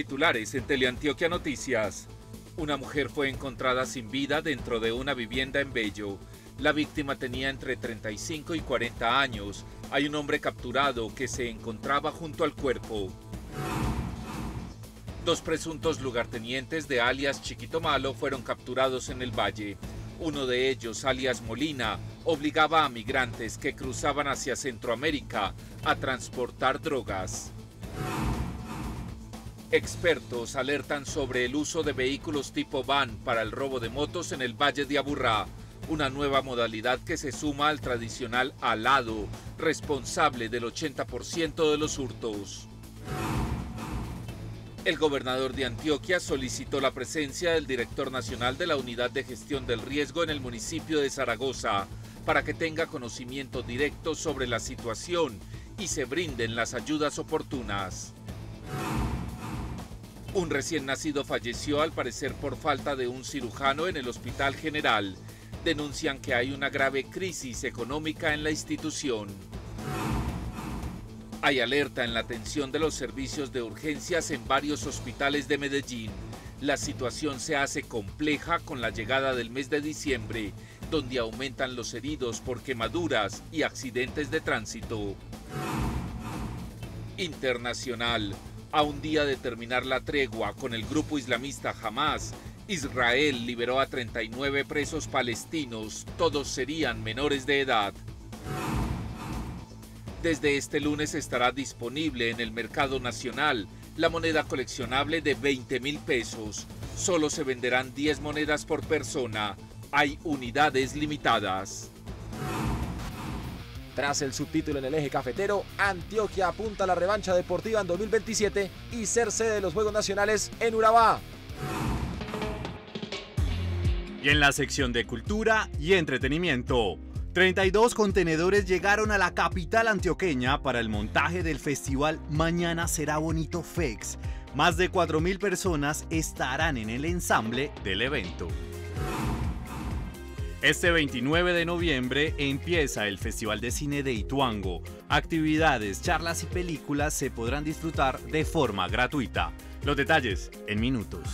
titulares en Teleantioquia Noticias. Una mujer fue encontrada sin vida dentro de una vivienda en Bello. La víctima tenía entre 35 y 40 años. Hay un hombre capturado que se encontraba junto al cuerpo. Dos presuntos lugartenientes de alias Chiquito Malo fueron capturados en el Valle. Uno de ellos, alias Molina, obligaba a migrantes que cruzaban hacia Centroamérica a transportar drogas. Expertos alertan sobre el uso de vehículos tipo van para el robo de motos en el Valle de Aburrá, una nueva modalidad que se suma al tradicional alado, responsable del 80% de los hurtos. El gobernador de Antioquia solicitó la presencia del director nacional de la Unidad de Gestión del Riesgo en el municipio de Zaragoza para que tenga conocimiento directo sobre la situación y se brinden las ayudas oportunas. Un recién nacido falleció al parecer por falta de un cirujano en el Hospital General. Denuncian que hay una grave crisis económica en la institución. Hay alerta en la atención de los servicios de urgencias en varios hospitales de Medellín. La situación se hace compleja con la llegada del mes de diciembre, donde aumentan los heridos por quemaduras y accidentes de tránsito. Internacional. A un día de terminar la tregua con el grupo islamista Hamas, Israel liberó a 39 presos palestinos, todos serían menores de edad. Desde este lunes estará disponible en el mercado nacional la moneda coleccionable de 20.000 pesos. Solo se venderán 10 monedas por persona. Hay unidades limitadas. Tras el subtítulo en el eje cafetero, Antioquia apunta a la revancha deportiva en 2027 y ser sede de los Juegos Nacionales en Urabá. Y en la sección de cultura y entretenimiento, 32 contenedores llegaron a la capital antioqueña para el montaje del festival Mañana Será Bonito Fex. Más de 4.000 personas estarán en el ensamble del evento. Este 29 de noviembre empieza el Festival de Cine de Ituango. Actividades, charlas y películas se podrán disfrutar de forma gratuita. Los detalles en minutos.